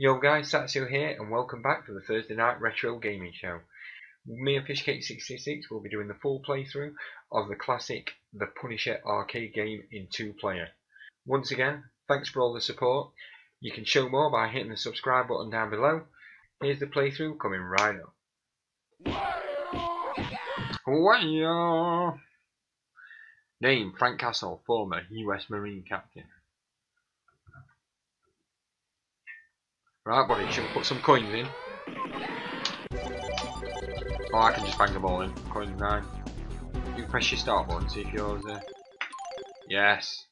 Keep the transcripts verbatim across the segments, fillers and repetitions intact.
Yo guys, Satsu here and welcome back to the Thursday Night Retro Gaming Show. Me and Fishcake six six six will be doing the full playthrough of the classic The Punisher arcade game in two player. Once again, thanks for all the support. You can show more by hitting the subscribe button down below. Here's the playthrough coming right up. Wow! Name, Frank Castle, former U S Marine captain. Right, buddy, should we put some coins in? Oh, I can just bang the ball in. Coins nine. You can press your start button, see if yours there. Uh... Yes!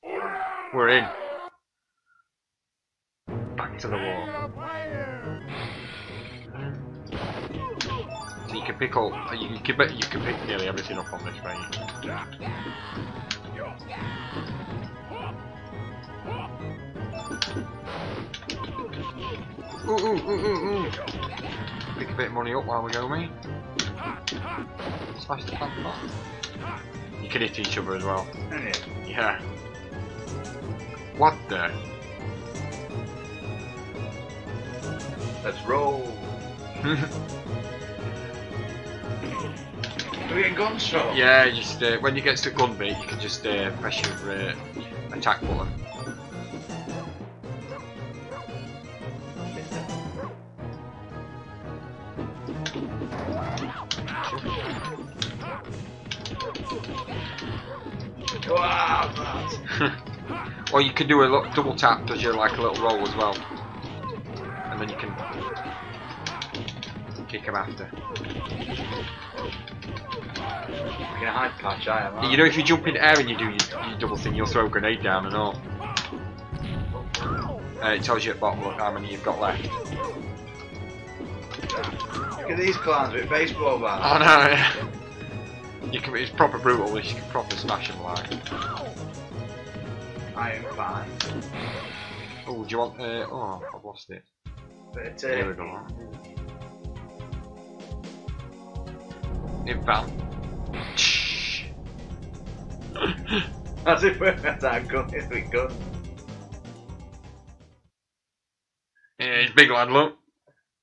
We're in! Back to the wall. So you can pick all... You can, bet you can pick nearly everything up on this, mate. Ooh, ooh, ooh, ooh, ooh. Pick a bit of money up while we go, mate. Smash the platform. You can hit each other as well. Yeah. What the? Let's roll. Doing gun shot. Yeah, just uh, when you get to the gun bit, you can just uh, press your uh, attack button. Or you can do a look, double tap, does you like a little roll as well, and then you can kick him after. You can hide patch, I am. You know, if you jump in air and you do your, your double thing, you'll throw a grenade down and all. Uh, it tells you at bottom look how many you've got left. Look at these clowns with baseball bats. I know. Yeah. You can, it's proper brutal, this, you can proper smash them like. I am fine. Oh, do you want, uh, oh, I've lost it. But, uh, here we go. It fell. That's it, we're at that gun, it's been good. Yeah, it's big lad, look.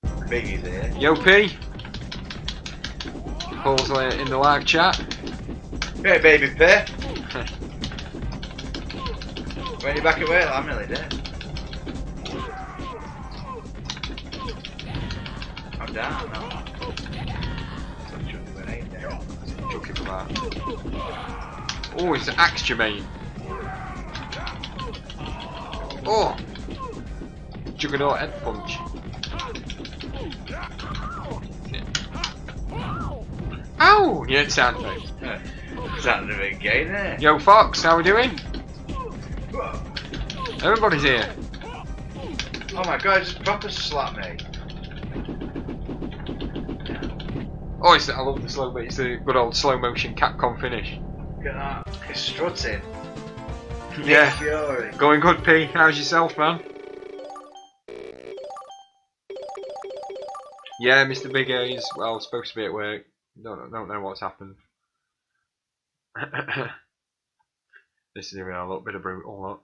Biggie's here. Yo, P. Paul's in the live chat. Hey, baby P. When you're back at work, I'm really dead. I'm down now. I'm chucking grenade there. I'm chucking for that. Oh, it's an axe, Jermaine. Oh! Juggernaut head punch. Ow! Yeah, it sounded like yeah. Sounded a bit gay there. Yo Fox, how we doing? Everybody's here. Oh my god, just proper slap me. Oh, it's, I love the slow bit, it's the good old slow motion Capcom finish. Look at that, it's strutting. Yeah. Nick Fury. Going good, P, how's yourself, man? Yeah, Mister Big A's, well, supposed to be at work. Don't, don't know what's happened. This is even a little bit of brutal. Look.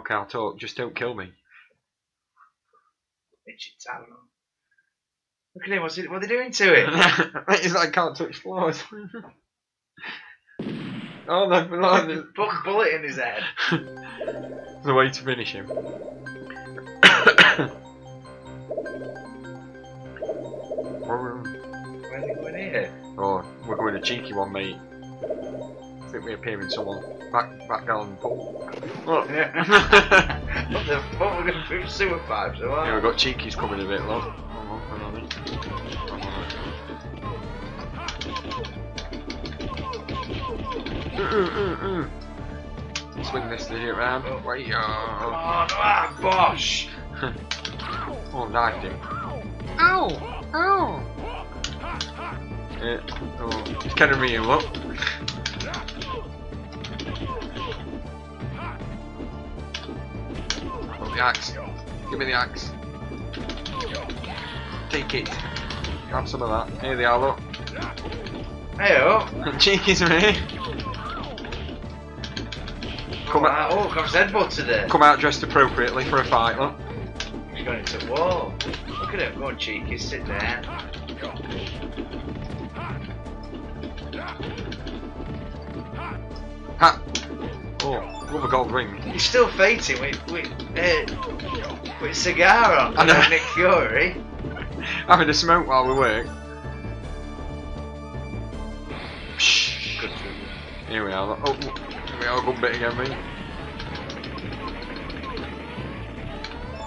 Okay, I'll talk. Just don't kill me. Look at him. What's it, what are they doing to him? It's like I can't touch floors. Oh, no, no, there's a bullet in his head. There's a way to finish him. Here. Oh, we're going a cheeky one, mate. I think we appear in someone back back down pool. Look. Yeah. What the fuck? We're going through sewer pipes, or what? Yeah, we've got cheekies coming a bit, love. Oh, oh, swing this thing around. Oh, wait, oh. Oh, ah, bosh! Oh, knife him. Ow! Ow! Yeah. Oh, it's kind of me, look. Oh, the axe. Give me the axe. Take it. Grab some of that. Here they are, look. Heyo. Cheekies, mate. Come oh, out. Oh, I've headbutted it. Come out dressed appropriately for a fight, look. actually got into. Whoa! Look at him, go on, cheeky, sit there. Ha! Oh, what a gold ring. You're still fainting with, with, uh, with a cigar on. I know. Nick Fury. Having a smoke while we work. Good food. Here we are. Oh, here we are, good bit again, mate.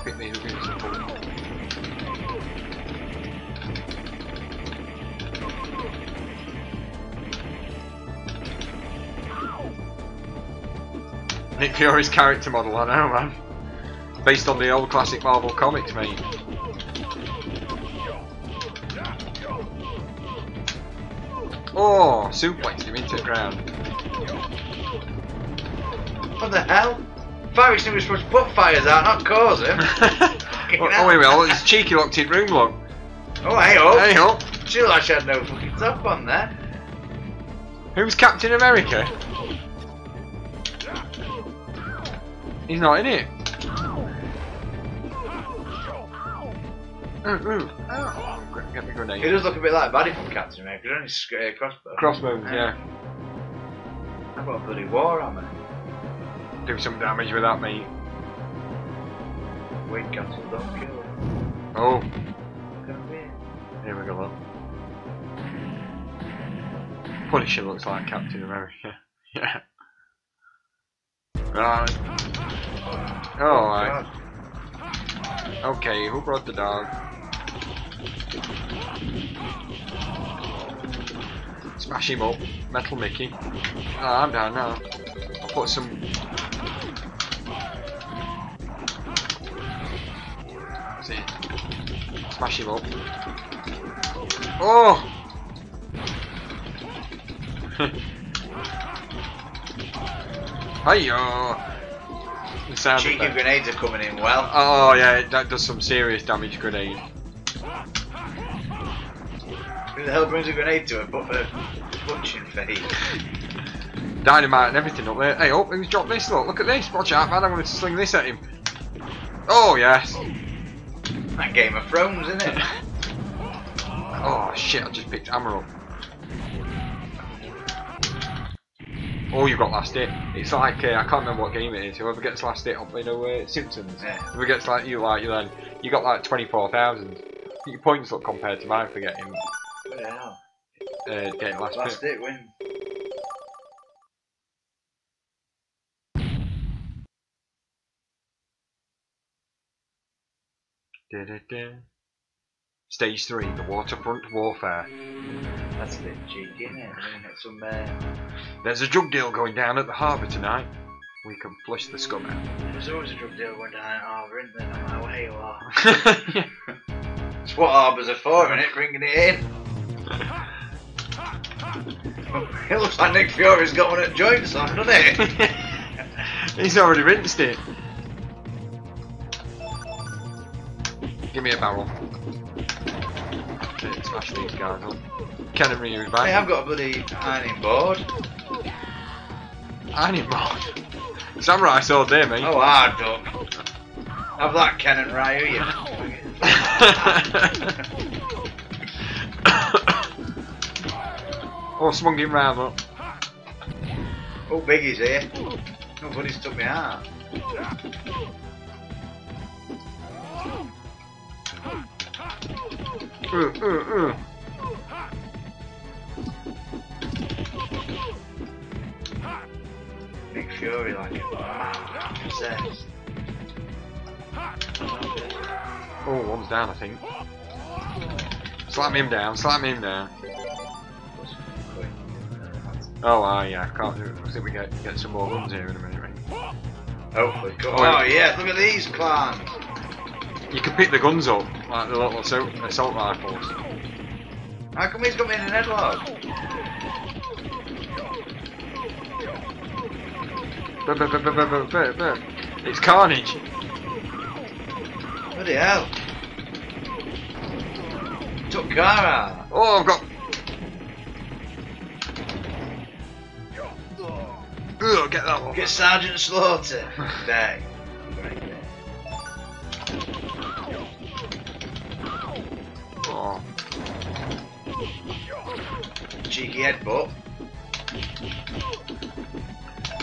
Pick these, we'll give us a pull. Nick Fury's character model, I know, man. Based on the old classic Marvel comics, mate. Oh, suplexed him into the ground. What the hell? Fire extinguisher was supposed to put fires out, not cause him. oh, oh, here we are. It's cheeky locked in room lock. Oh, hey ho. Hey ho. Chill, I had no fucking top on there. Who's Captain America? He's not in it. Ooh, ooh. Oh, get me grenade. He does look a bit like Buddy from Captain America, doesn't he? Uh, crossbones. Crossbones, yeah. I've got a bloody war hammer. Do some damage with that, mate. Wait, Captain, don't kill him. Oh. Here we go, look. Punisher looks like Captain America. Yeah. Right. Oh, alright. Okay, who brought the dog? Smash him up, Metal Mickey. Oh, I'm down now. I'll put some. That's it. Smash him up. Oh! Hiyo! Cheeky effect. Grenades are coming in well. Oh yeah, that does some serious damage, grenade. Who the hell brings a grenade to a punching face? Dynamite and everything up there. Hey, oh, who's dropped this? Look, look at this. Watch out, man! I'm going to sling this at him. Oh yes. That Game of Thrones, isn't it? Oh shit! I just picked hammer up. Oh, you got last hit. It's like, uh, I can't remember what game it is, whoever gets last hit up, you know, uh, Simpsons. Yeah. Whoever gets like you, like you then, you got like twenty-four thousand. Your points look compared to mine for getting, yeah. uh, getting last, last hit. Last hit win. Da, da, da. Stage three, the waterfront warfare. That's a bit cheeky, isn't it? Some, uh... There's a drug deal going down at the harbour tonight. We can flush the scum out. There's always a drug deal going down at the harbour, isn't there? No matter where you are. Yeah. It's what harbours are for, isn't it? Bringing it in. It looks like Nick Fury's got one at joints on, doesn't it? He's already rinsed it. Give me a barrel. Smash these guys up. Ken and Ryu back. Hey, I've got a bloody ironing board. Ironing board? Samurai sword there, mate. Oh, hard duck. Have that, Ken and Ryu, you Oh, swung him round up. Oh, Biggie's here. Nobody's took me out. Uh, uh, uh. Nick Fury like it. Oh, one's down, I think. Slam him down, slam him down. Oh, uh, yeah, I can't do it. I think we get, get some more runs here in a minute, right? Hopefully. Oh, oh, yeah, look at these clans. You can pick the guns up, like the little assault, assault rifles. How come he's got me in an headlock? It's carnage. Bloody hell. Took Kara. Oh, I've got... Ugh, get that one. Get Sergeant Slaughter. Dang. cheeky headbutt.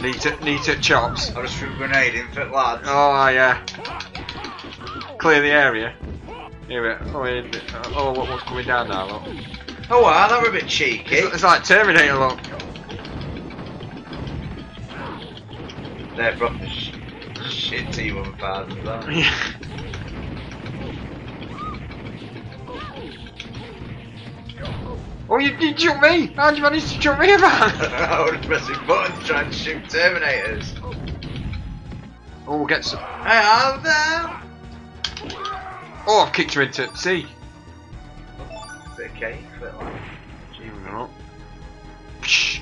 Neat at, neat at chops. I just threw a grenade in for lads. Oh yeah. Clear the area. Here we are. Oh, here, oh what, what's coming down now, look. Oh wow, that were a bit cheeky. It's, it's like Terminator, look. They're probably sh shit team of bad as well. Yeah. Oh, you, you jumped me! How did you manage to jump me about? I was pressing buttons trying to shoot Terminators. Oh, we'll get some. Hey, I'm there! Oh, I've kicked her into sea. Bit of cake, a bit like. Gee, we're going up. Psh!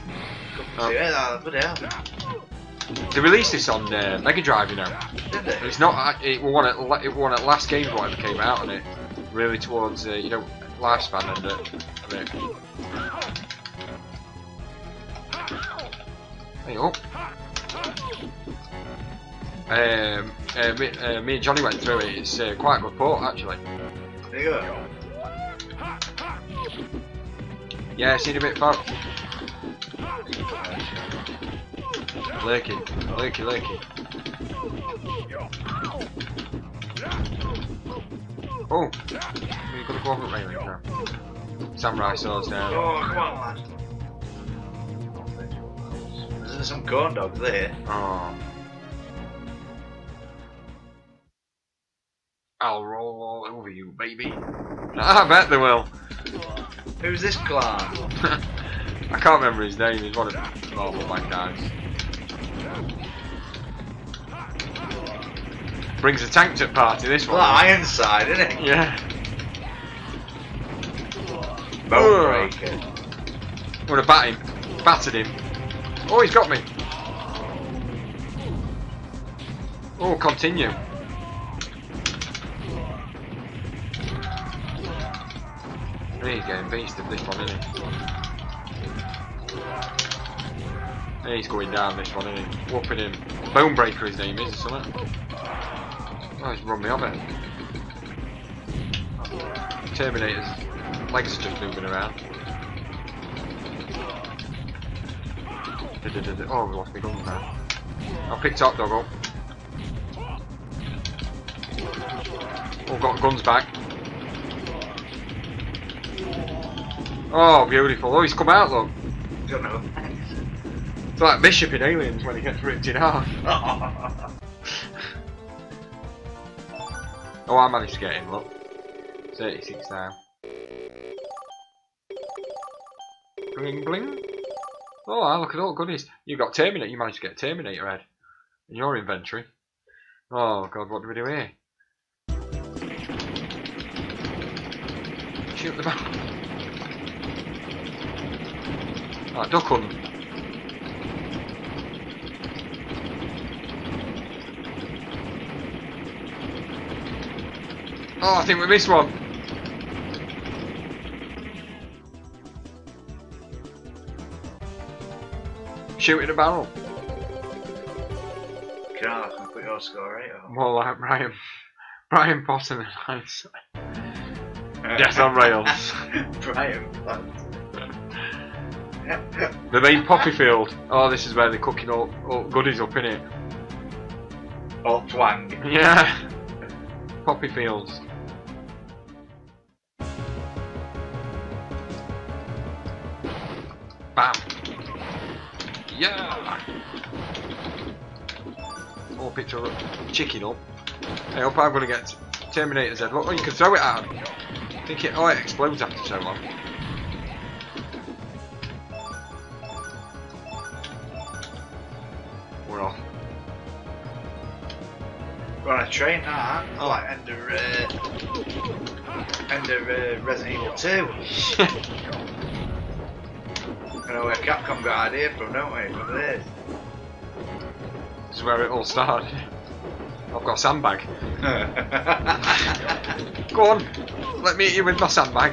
They released this on uh, Mega Drive, you know. Did they? It's not. It won at. It won at last game, whatever came out on it. Really towards uh, you know lifespan and it. There you go. Um, uh, me, uh, me and Johnny went through it. It's uh, quite a good port actually. There you go. Yeah, it's in a bit far. Lurking, lurky, lurky. Oh, we've got to go up at railing now. Samurai swords down. Oh, come on, lad. There's some corn dogs there. Oh. I'll roll all over you, baby. I bet they will. Who's this clown? I can't remember his name. He's one of the Marvel bad guys. Brings a tank to party, this one. Well, Ironside, isn't it? Yeah. Bone breaker. I'm gonna bat him. Battered him. Oh, he's got me. Oh, continue. He's getting beasted, this one, isn't he? He's going down, this one, isn't he? Whooping him. Bonebreaker, his name is, or something. Oh, he's run me off it. Terminator's legs are just moving around. Oh, we lost my gun now. I picked up dog up. Oh, got guns back. Oh, beautiful. Oh, he's come out, look. I don't know. It's like Bishop in Aliens when he gets ripped in half. Oh, I managed to get him, look. thirty-six now. Bling bling. Oh, look at all the goodies. You got Terminator, you managed to get Terminator head in your inventory. Oh god, what do we do here? Shoot the back. Right, duck hunt. Oh, I think we missed one. Shoot in a barrel. God, I can put your score right up. More like Brian, Brian Potter than I say. Death on rails. Brian Potter. The main poppy field. Oh, this is where they're cooking all, all goodies up in it. All twang. Yeah. Poppy fields. Bam! Yeah! Oh, picture of chicken up. I hope I'm going to get Terminator's head. Oh, you can throw it at him. I think it, oh, it explodes after so long. We're off. We're on a train now, huh? Oh, like end of, uh, end of uh, Resident Evil two. I know where Capcom got an idea from, don't we? Look at this. This is where it all started. I've got a sandbag. Go on, let me hit you with my sandbag.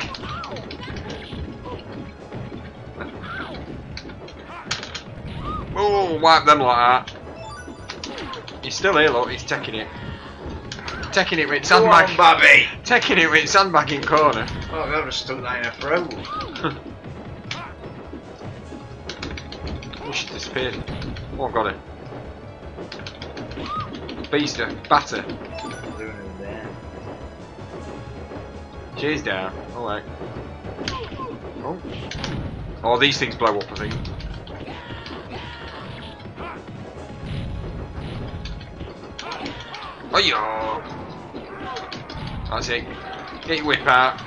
Oh, wipe them like that. He's still here, look, he's taking it. Taking it with sandbag. Go on, baby! Taking it with sandbag in corner. Oh, I've just stuck that in a throat. Oh shit, disappeared. Oh, I've got it. Beaster, batter. She's down. Alright. Oh. Oh, these things blow up, I think. Oh, yeah. That's it. Get your whip out.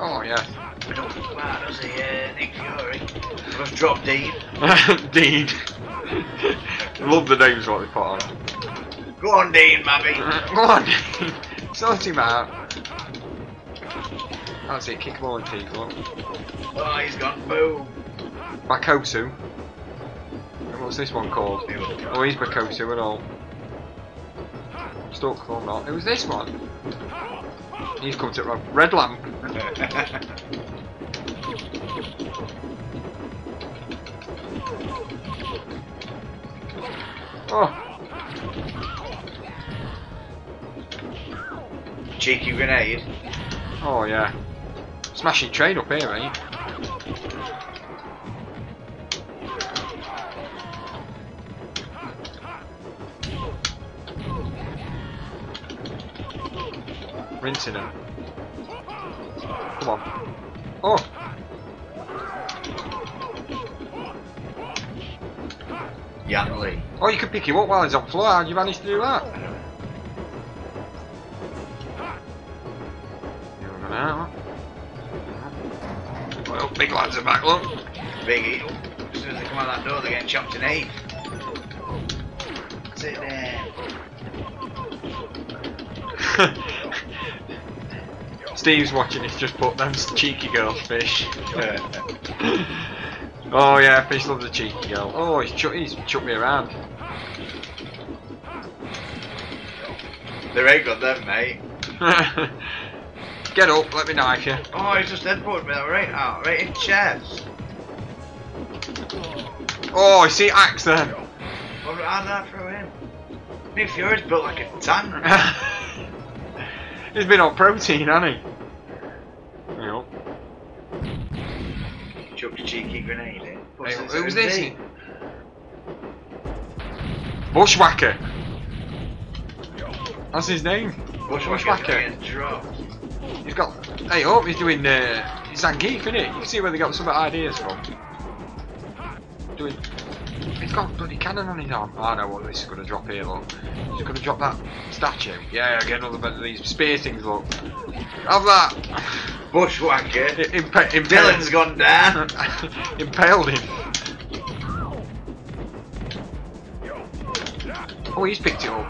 Oh, yeah. We don't fly, does he, uh, Nick Fury? We've dropped Dean. Dean. Love the names what they put on. Go on, Dean, Mabby. Go on, Dean. Sort him out. That's it. Kick him all in teeth. Look. Oh, he's gone. Boom. Makosu. And what's this one called? Oh, he's Makosu and all. Stuck or not? It was this one. He's come to wrong. Red lamp. Oh. Cheeky grenade. Oh yeah. Smashing train up here, eh? Rinsing him. Come on. Oh! Yanley. Oh, you can pick him up while he's on floor. How'd you manage to do that? Well, big lads are back, look. Biggie. As soon as they come out that door, they're getting chopped in eight. Sit there. Steve's watching, he's just put them cheeky girls fish. Oh yeah, fish loves a cheeky girl. Oh, he's, ch he's chucked me around. There ain't got them, mate. Get up, let me knife you. Oh, he's just headbutted me right out, right in chest. Oh, I see axe there. How did I throw him? Nick Fury's built like a tank. He's been on protein, hasn't he? There you go. Chucked a cheeky grenade in. Hey, who's this? He? Bushwhacker. That's his name. Bushwhacker. Bushwhacker. He's got. Hey, oh, he's doing uh, Zangief, isn't it? You can see where they got some ideas from. Doing. He's got bloody cannon on his arm. Oh, I know what this is going to drop here, look. He's going to drop that statue. Yeah, get another bit of these spear things, look. Have that. Bushwhacker. Impa impaled. Dylan's gone down. Impaled him. Oh, he's picked it up.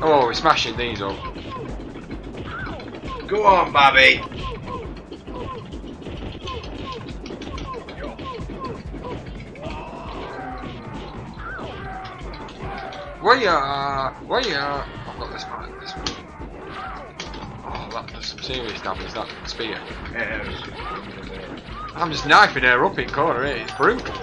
Oh, we're smashing these up. Go on, Babby. Where you are? Where you are? I've got this one. This one. Oh, that does some serious damage, that spear. Yeah, I'm just knifing her up in corner, eh? It's brutal.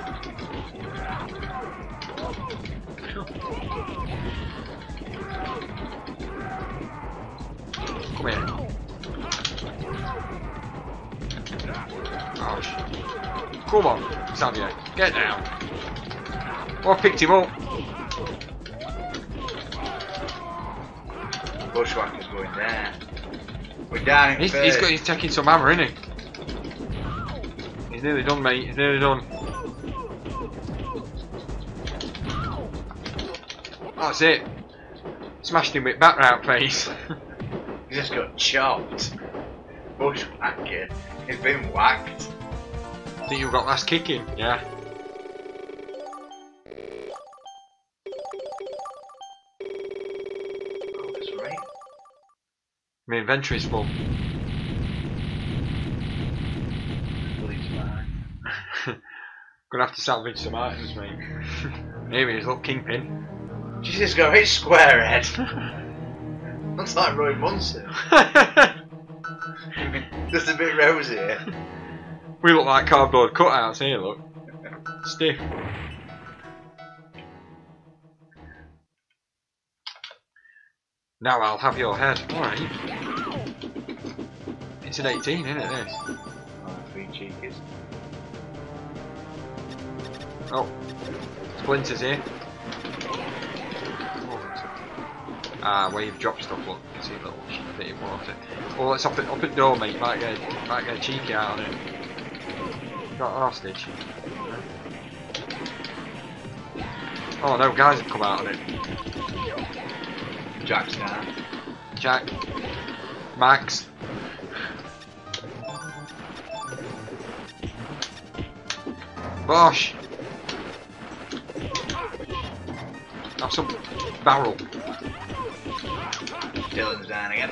Come on, Xavier, get down. Oh, I picked him up. Bushwhacker's going there. We're down in he's, he's, got, he's taking some hammer, isn't he? He's nearly done, mate. He's nearly done. That's it. Smashed him with back round face. He just got chopped. Bushwhacker. He's been whacked. I think you've got last kicking, yeah. Oh, that's right. My inventory's full. Gonna have to salvage some items, mate. Here he is, look, Kingpin. Jesus, go hit Squarehead. Looks like Roy Munson. Just a bit rosier. We look like cardboard cutouts here, look. Stiff. Now I'll have your head. Alright. It's nineteen eighteen, isn't it, this? Oh, three cheekers. Oh, splinters here. Ah, where you've dropped stuff, look, you can see a little bit of water. Oh, let's up it, up it door, mate, might get, might get cheeky out of it. Got a hostage. Oh no, guys have come out of it. Jack's down. Jack. Max. Bosh! Have some barrel. Dylan's down again.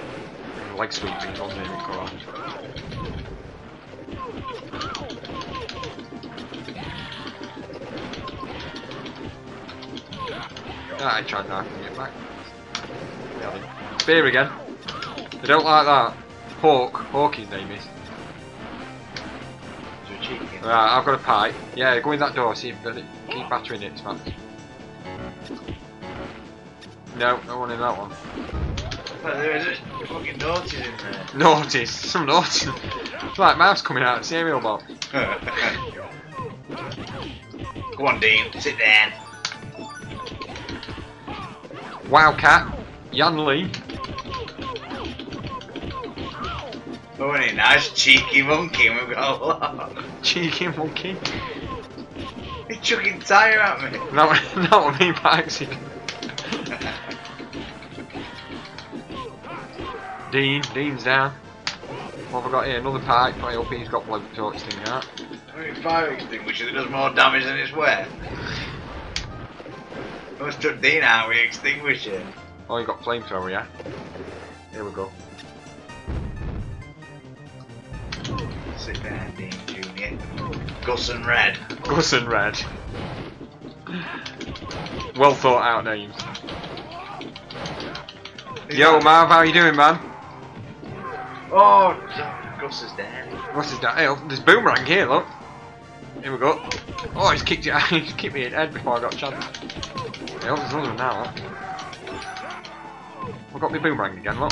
Leg sweeping, doesn't it? Ah, I tried knifing it back. Spear again. They don't like that. Hawk. Hawk his name is. Right, I've got a pipe. Yeah, go in that door, see if it, keep battering it, man. No, no one in that one. Well, there is a fucking naughties in there. Naughties? Some naughties. It's like mouse coming out of cereal box. Go on, Dean, sit down. Wildcat. Yan Lee. Oh, what a nice cheeky monkey we've got a lot. Cheeky monkey? He's chucking tire at me. No, not me by accident. Dean, Dean's down. What have I got here? Another pipe. I hope he's got blood torch thing out. I mean, fire extinguisher that does more damage than it's worth. I must took Dean out with extinguisher. Oh, you got flamethrower, yeah? Here we go. Sit down, Dean Junior. Gus and Red. Gus and Red. Well thought out names. Who's Yo, that? Marv, how you doing, man? Oh, Gus is down. Gus is down. Hey, there's boomerang here, look. Here we go. Oh, he's kicked it. He's kicked me in the head before I got a chance. Hey, oh, there's another one now. Look. I've got my boomerang again, look.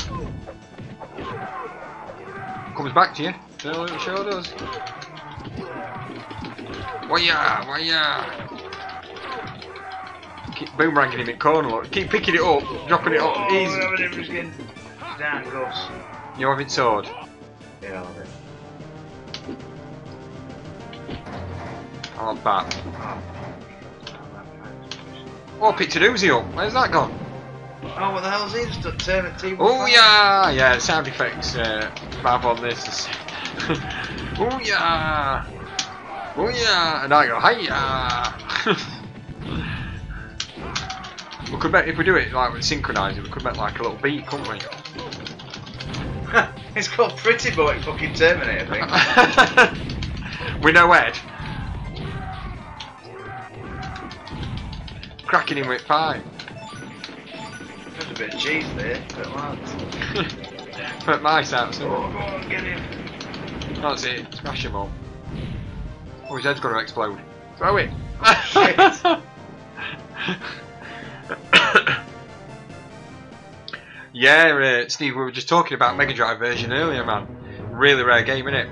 Comes back to you. No, it sure does. Waya, waya. Keep boomeranging him in corner, look. Keep picking it up, dropping it up. Easy. Down, Gus. You have it sword. Yeah, I'll have it. I'll have bat. Oh, picked a doozy up. Where's that gone? Oh, what the hell's he? Just turn a team. Oh, yeah! Yeah, sound effects uh, map on this is. Oh yeah! Oh yeah! And I go, hiya! We could bet if we do it like we synchronise it, we could bet like a little beat, couldn't we? It's called Pretty Boy fucking Terminator, I think. We know Ed. Cracking him with pie. There's a bit of cheese there, but lads. Put mice out, so. Oh, go on, get him. That's it, smash him all. Oh, his head's gonna explode. Throw it! Oh, shit! Yeah, uh, Steve, we were just talking about Mega Drive version earlier, man. Really rare game, innit?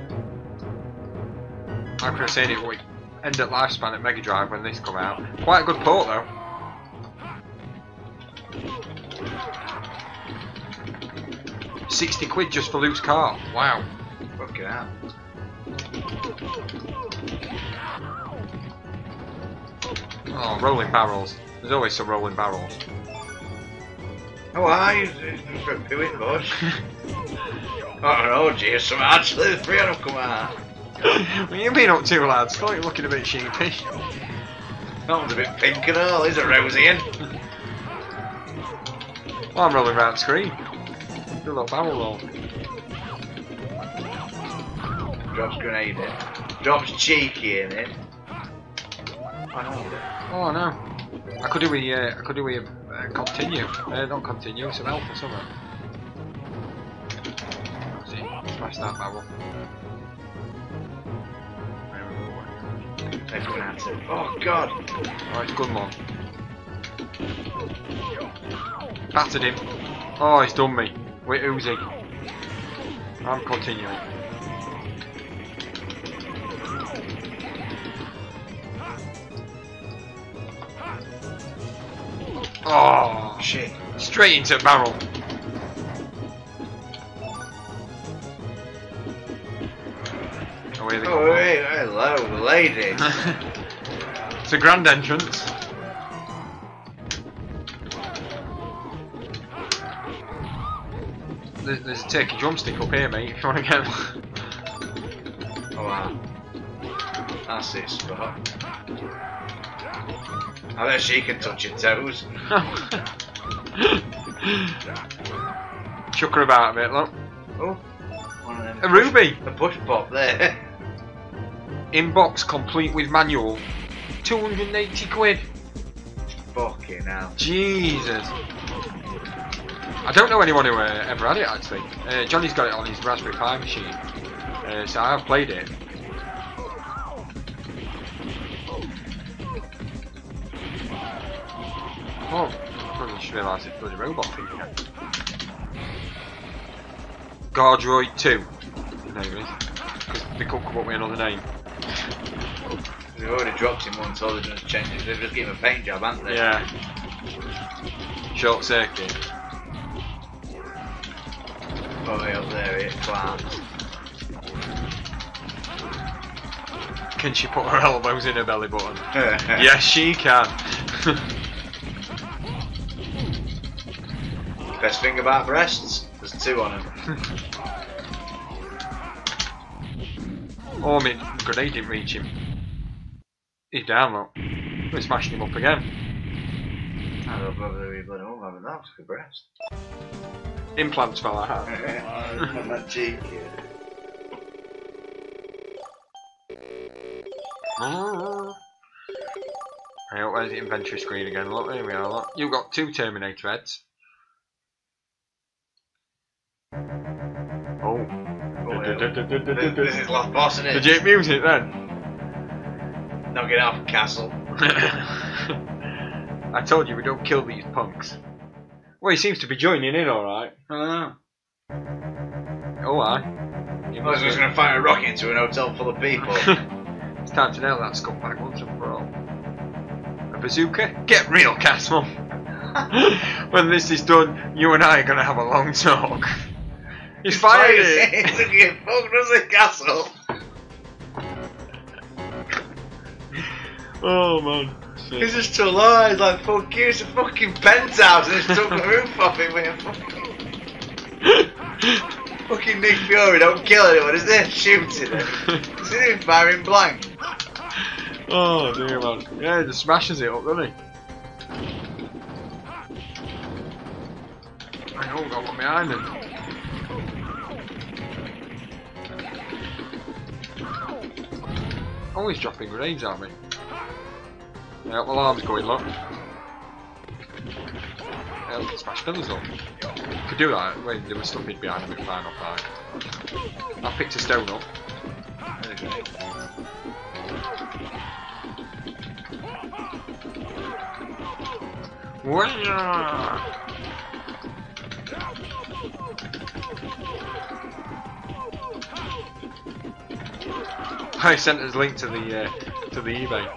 I could have said it would end at lifespan at Mega Drive when this come out. Quite a good port, though. sixty quid just for Luke's car. Wow. Fucking hell. Oh, rolling barrels. There's always some rolling barrels. Oh, I used to for doing bush. Oh, jeez, some actually three of them come out. What you been up to, lads? Thought you were looking a bit sheepish. That one's a bit pink and all, is it, Rosy-in? Well, I'm rolling around the screen. Do a little barrel roll. Drops grenade in. Drops cheeky in it. Oh no! I could do with uh, I could do with uh, continue. Uh, not continue. It's an alpha somewhere. See, smash that barrel. They're coming at it. Oh god! Oh, it's good one. Battered him. Oh, he's done me. We're oozing. I'm continuing. Oh, shit. Straight into a barrel. Away they go. Oh, wait, hello, lady. It's a grand entrance. There's, there's a turkey drumstick up here, mate, if you want to get one. Oh, wow. That's it, spot. I bet she can touch your toes. Chuck her about a bit, look. Oh, one of them. A ruby! A push pop there. Inbox complete with manual. two hundred and eighty quid. Fucking hell. Jesus. I don't know anyone who uh, ever had it, actually. Uh, Johnny's got it on his Raspberry Pi machine. Uh, so I have played it. Oh, I probably just realised it's bloody robot people. Guardroid two. The name is. Because they could come up with another name. They've already dropped him once, all they've done is change it. They've just given him a paint job, haven't they? Yeah. Short Circuit. Probably up there, it claps. Can she put her elbows in her belly button? Yes, she can. Best thing about breasts, there's two on them. Oh, my grenade didn't reach him. He's down, look. We're smashing him up again. I don't know whether we bloody all having that for breast. Implants fell out. That cheeky. Hey, oh, where's the inventory screen again? Look, there we are. Look. You've got two Terminator heads. This is Last Boss, isn't it? Legit music then. Now get out of Castle. I told you we don't kill these punks. Well, he seems to be joining in alright. I don't know. Oh, I. I was just going to fire a rocket into an hotel full of people. It's time to nail that scumbag once and for all. A bazooka? Get real, Castle. When this is done, you and I are going to have a long talk. He's fired it! He's gonna get fucked as a castle! Oh man. Shit. He's just too low, he's like, fuck you, it's a fucking penthouse and it's took the roof off him with a fucking... Fucking Nick Fury, don't kill anyone, is there? Shooting him. Is he even firing blank? Oh dear man. Yeah, he just smashes it up, doesn't he? I all got one behind him. Always dropping grenades at me. Yeah, well, arm's going low. Yeah, we can smash pillars up. Could do that when they were stuck in behind me with fine off like. I picked a stone up. I sent his link to the uh, to the eBay.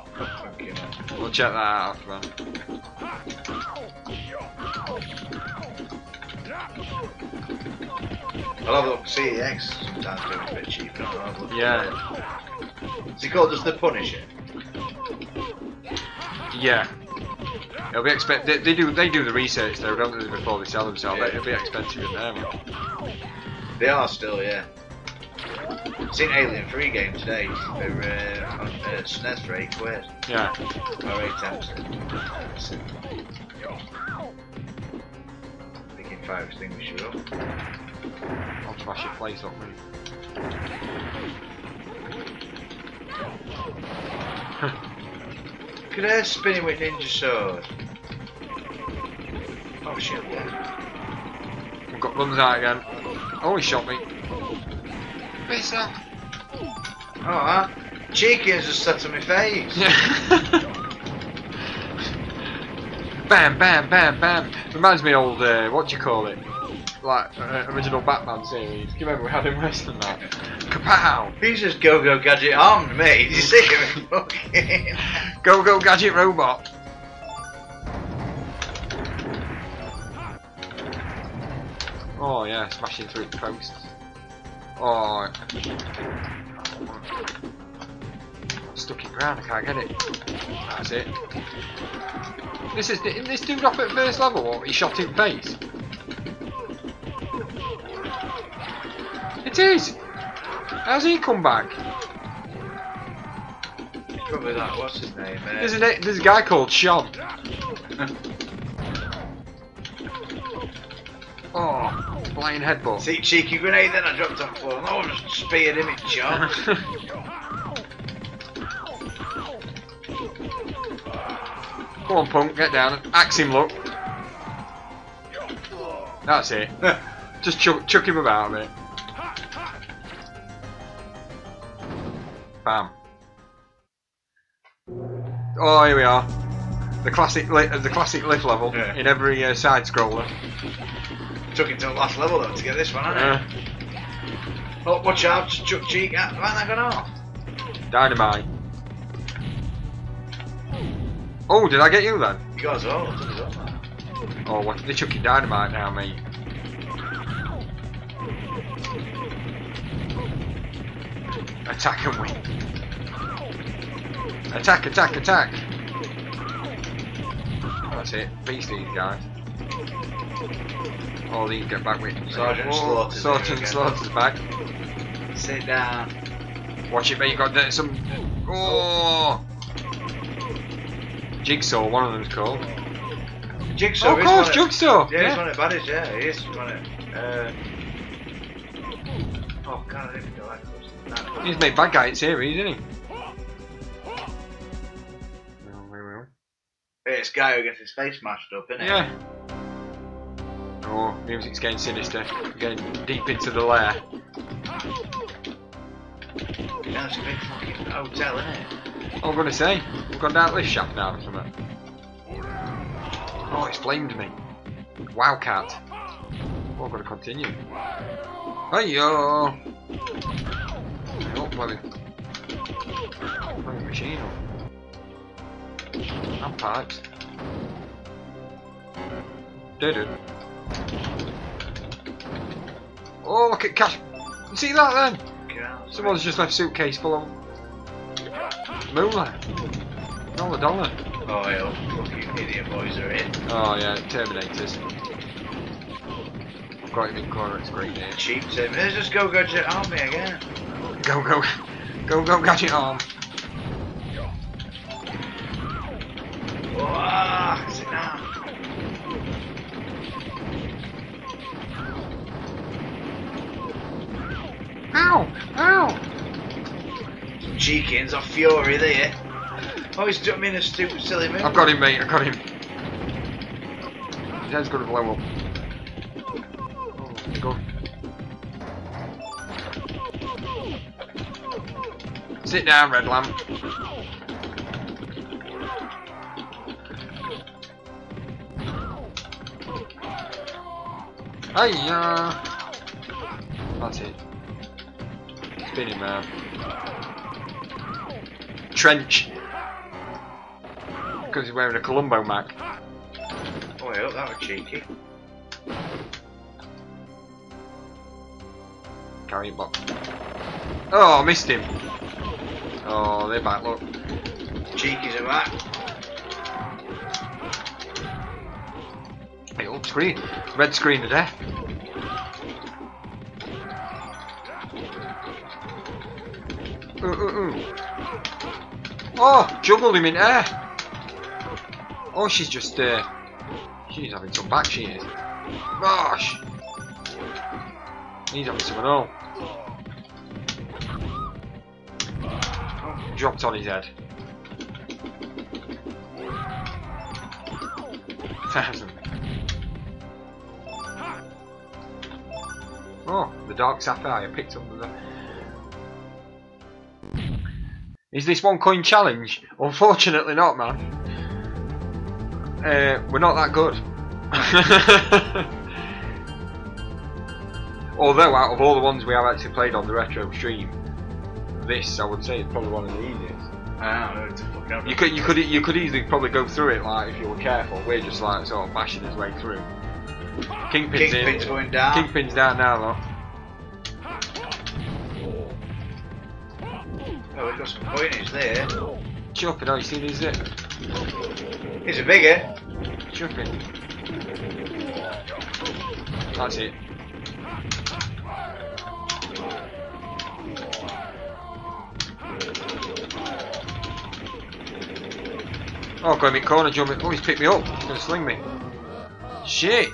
We'll check that out after that. I love look C E X sometimes doing a bit cheaper. Yeah. Is he called just The Punisher? Yeah. It'll be expect they, they do they do the research though, don't they, before they sell themselves? Yeah. It'll be expensive in there. Man. They are still, yeah. I've seen Alien three game today for uh, on, uh, S N E S for eight quid. Yeah. Or eight times. Picking fire extinguisher up. I'll smash your place up, really. Look at her spinning with ninja sword. Oh shit, yeah. We've got runs out again. Oh, he shot me. Pizza. Oh, huh? Cheeky has just set to my face. Yeah. bam, bam, bam, bam. Reminds me old, uh, what do you call it? Like, uh, original Batman series. Do you remember we had him worse than that? Kapow! He's just Go-Go Gadget armed, mate. Did you see him? Fucking Go-Go Gadget robot. Oh yeah, smashing through the posts. Oh, I'm stuck in ground. I can't get it. That's it. This is this dude off at first level. What, he shot in face? It is. How's he come back? Probably like what's his name? Eh? There's a there's a guy called Sean. Oh. Flying headbutt. See, cheeky grenade then I dropped on the floor. I was just speared him in charge. Come on, punk, get down. Axe him, look. That's it. Just chuck, chuck him about a bit. Bam. Oh, here we are. The classic, li the classic lift level yeah. in every uh, side scroller. Took him to the last level though to get this one, hadn't it? Yeah. Oh, watch out, Chuck Cheek, man, that gone off. Dynamite. Oh, did I get you then? You got us all, I took us all, man. Oh, well, they're chucking dynamite now, mate. Attack and win. Attack, attack, attack. That's it, beast these guys. Oh, you can get back with Sergeant oh, Slaughter. Sergeant Slaughter's back. Sit down. Watch it, mate. You got there some. Oh! Jigsaw, one of them's called. Jigsaw. Oh, of course, one Jigsaw. Of, yeah, yeah, he's one of the baddest. Yeah, he is one of. Uh... Oh God, I didn't go that close. He's made bad guy in series, isn't he? No, we will. It's guy who gets his face mashed up, isn't it? Yeah. Oh, music's getting sinister. Getting deep into the lair. That's a big fucking hotel, isn't it? I'm gonna say. We've gone down this shaft now or something. Oh, it's flamed me. Wildcat. Oh, I've got to continue. Hey-yo! Oh, bloody. Bloody machine up. And pipes. Did it. Oh, look at cash. See that then? Someone's just left suitcase full of moolah. Dollar dollar. Oh, hell. Fucking idiot boys are in. Oh, yeah, Terminators. I've got it in corner, it's great here. Cheap Terminators. Just go go gadget arm me again. Go go. Go go gadget arm. Oh, sit down. Ow! Ow! Some cheekins off Fury there. Oh, he's doing me in a stupid, silly move. I've got him, mate. I've got him. His head's gonna blow up. Oh, go. Sit down, Red Lamp. Hiya! That's it. Spinning man. Trench. Because he's wearing a Columbo Mac. Oh, yeah, that was cheeky. Carrying box. Oh, I missed him. Oh, they're back, look. Cheekies are back. Hey, old screen. Red screen of death. Ooh, ooh, ooh. Oh, juggled him in air. Oh, she's just uh, she's having some back, she is. Gosh. He's having some at all. Oh, dropped on his head. Thousand. Oh, the dark sapphire picked up the. Is this one coin challenge? Unfortunately not, man. uh, we're not that good. Although out of all the ones we have actually played on the retro stream, this I would say is probably one of the easiest. I don't know, to fuck out. You could you could you could easily probably go through it like if you were careful. We're just like sort of bashing his way through. Kingpin's, Kingpin's in. Going down. Kingpin's down now though. Oh, we've got some coinage there. Chopping, oh, you see these zip? He's a bigger. Chopping. That's it. Oh, going in corner jumping. Oh, he's picked me up. He's going to sling me. Shit!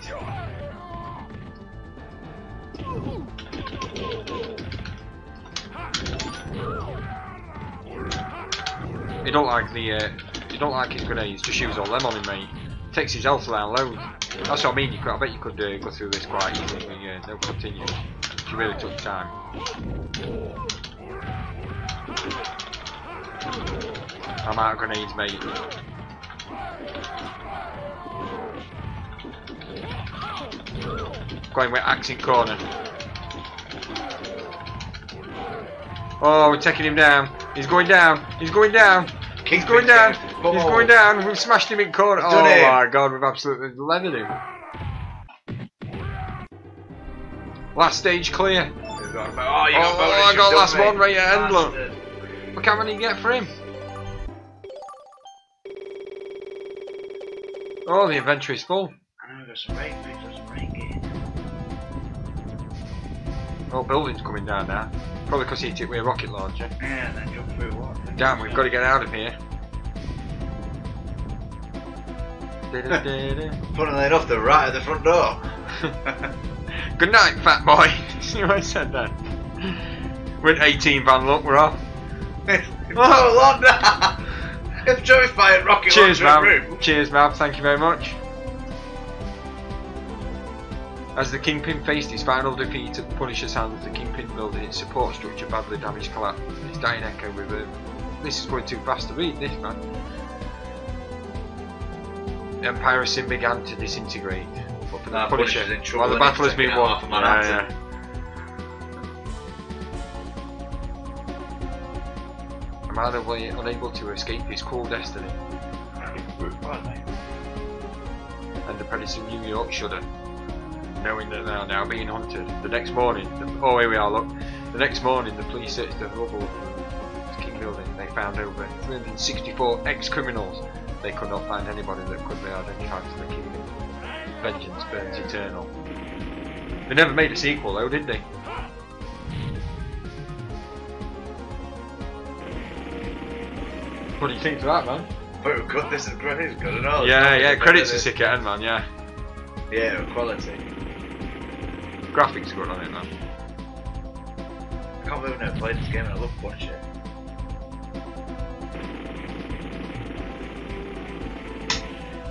You don't like the, uh, you don't like his grenades. Just use all them on him, mate. Takes his health down loads. That's what I mean. You could, I bet you could uh, go through this quite easily. Yeah, they'll continue. She really took time. I'm out of grenades, mate. Going with axe in corner. Oh, we're taking him down. He's going down. He's going down. He's going down. He's going down. We've smashed him in corner. Oh my god, we've absolutely leveled him. Last stage clear. Oh, I got last one right at end, look. Look how many you get for him. Oh, the inventory's full. Oh, building's coming down now. Probably because he hit it with a rocket launcher. Yeah, and then jump through water. Damn, we've got to get out of here. Funnily enough, they're right at the front door. Good night, fat boy. See what I said then? We're at eighteen, Van, look, we're off. Oh, Lord! If Joey's fired rocket Cheers, launcher in the room. Cheers, ma'am. Thank you very much. As the Kingpin faced his final defeat at the Punisher's hands, the Kingpin building its support structure badly damaged collapsed, and its dying echo reverberated. This is going too fast to read, this man. The Empire of Sin began to disintegrate. But for the Punisher, while the battle has been won. Yeah, yeah. Remarkably unable to escape his cruel destiny. And the predators in New York shudder, knowing that they are now being hunted. The next morning, the, oh here we are, look. The next morning, the police searched the rubble of the King building. They found over three hundred sixty-four ex-criminals. They could not find anybody that could be identified as the Kingpin. Vengeance burns eternal. They never made a sequel though, did they? What do you think to that, man? But we've got this, is great, it's good and all. Yeah, yeah, credits are sick at end, man, yeah. Yeah, quality. Graphics good on it, man. I can't believe I've never played this game, and I love watching it.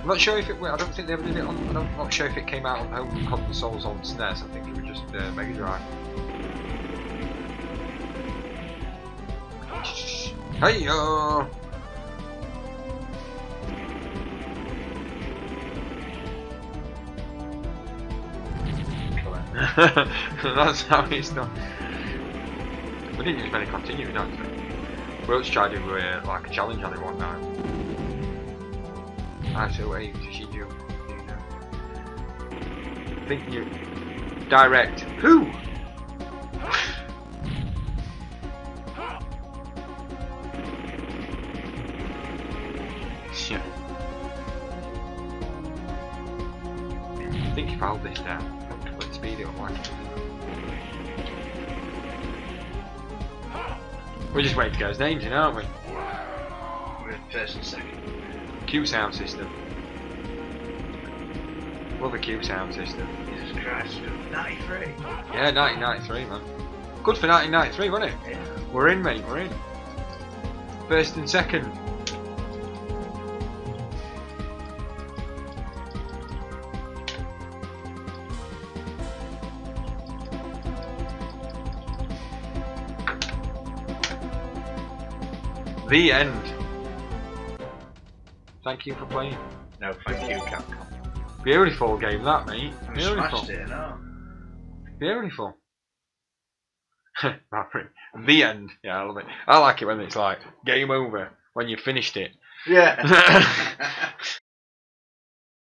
I'm not sure if it. I don't think they ever did it on. I'm not, not sure if it came out on home consoles on S N E S. I think it was just uh, Mega Drive. Hey yo. That's how it's done. We didn't use many continuing, don't we? We'll just try to do uh, like a challenge on it one night. I so aim to shoot you. Think you. Direct. Who? Shit. I think you've held this down. We're just waiting to get his names in, aren't we? We're first and second. Q sound system. Love a Q sound system. Jesus Christ, ninety-three. Yeah, nineteen ninety-three, man. Good for nineteen ninety-three, wasn't it? Yeah. We're in, mate, we're in. First and second. The end. Thank you for playing. No, thank you, Capcom. Beautiful game, that, mate. Beautiful. I smashed it, no. Beautiful. The end. Yeah, I love it. I like it when it's like game over when you finished it. Yeah.